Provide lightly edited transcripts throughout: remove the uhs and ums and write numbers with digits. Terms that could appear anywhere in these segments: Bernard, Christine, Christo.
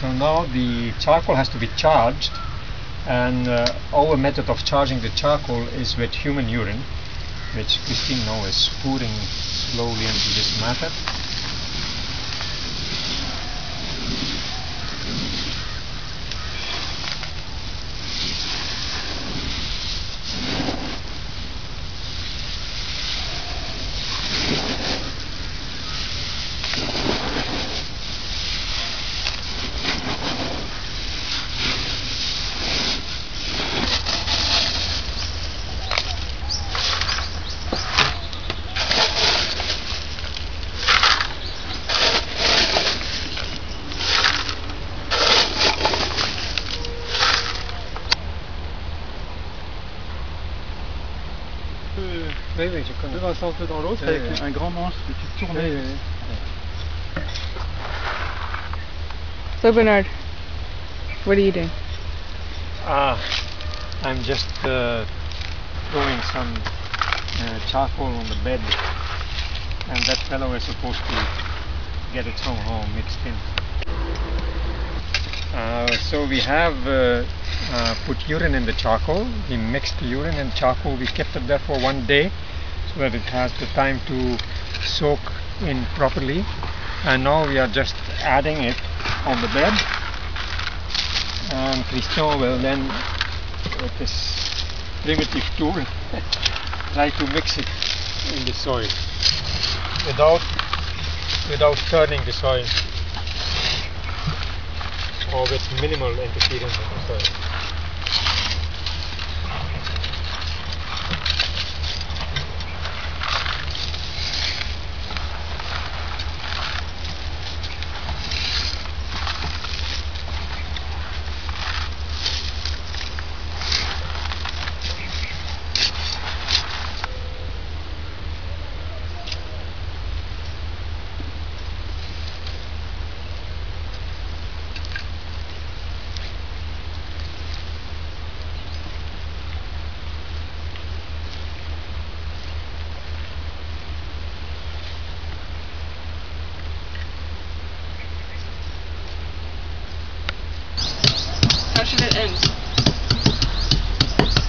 So now the charcoal has to be charged, and our method of charging the charcoal is with human urine, which Christine now is pouring slowly into this matter. Oui, je connais. Tu verras ça un peu dans l'autre avec un grand manche que tu tournes. Oui. So Bernard, what are you doing? I'm just throwing some charcoal on the bed, and that fellow is supposed to get it somehow mixed in. So we have put urine in the charcoal. We mixed the urine and charcoal. We kept it there for 1 day so that it has the time to soak in properly, and now we are just adding it on the bed, and Christo will then with his primitive tool try to mix it in the soil without turning the soil, or with minimal interference on the soil.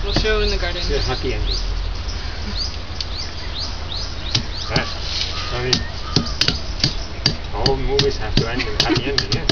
We'll show in the garden. It's a happy ending. All movies have to end with a happy ending, yeah?